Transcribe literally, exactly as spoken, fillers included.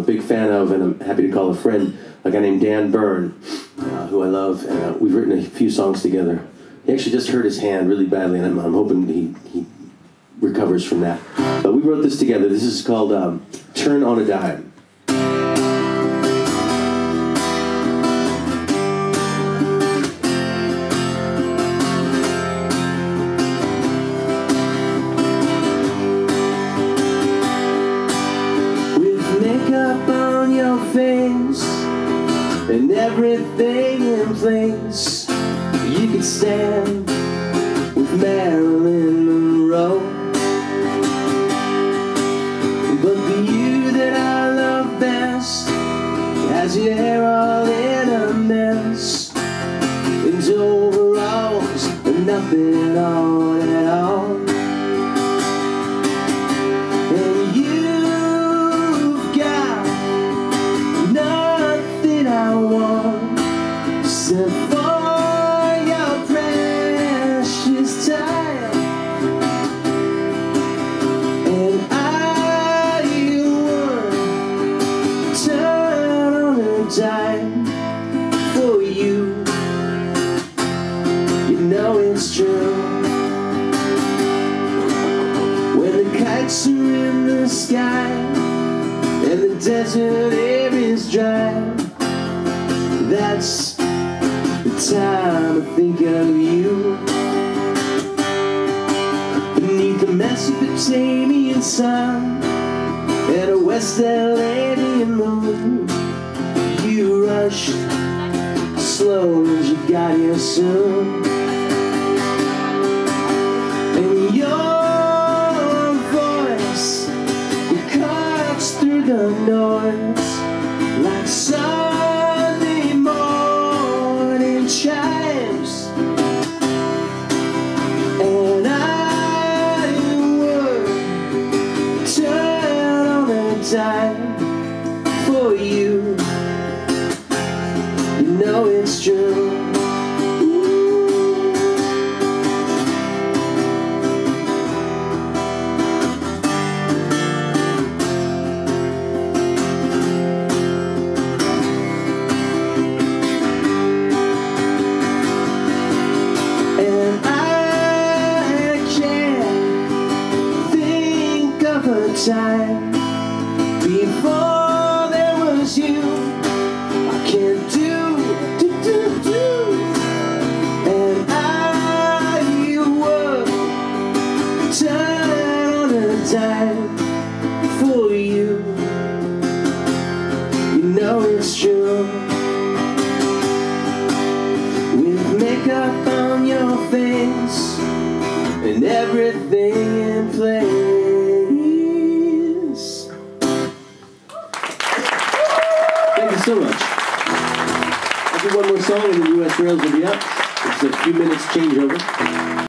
a big fan of, and I'm happy to call a friend, a guy named Dan Byrne, uh, who I love, and uh, we've written a few songs together. He actually just hurt his hand really badly, and I'm, I'm hoping he, he recovers from that. But we wrote this together. This is called um, Turn on a Dime. And everything in place, you could stand with Marilyn Monroe. But the you that I love best has your hair all in a mess, and overalls and nothing on at all. Time for you, you know it's true. When the kites are in the sky and the desert air is dry, that's the time I think of you. Beneath the Mesopotamian sun and a West L A moon, you rushed slow as you got here soon. And your voice, it cuts through the noise like Sunday morning chimes. And I would turn on a dime for you. You know it's true. And I can't think of a time before there was you. I can't do time for you, you know it's true. With makeup on your face and everything in place. Thank you so much. I'll do one more song and the U S Rails will be up. It's a few minutes changeover.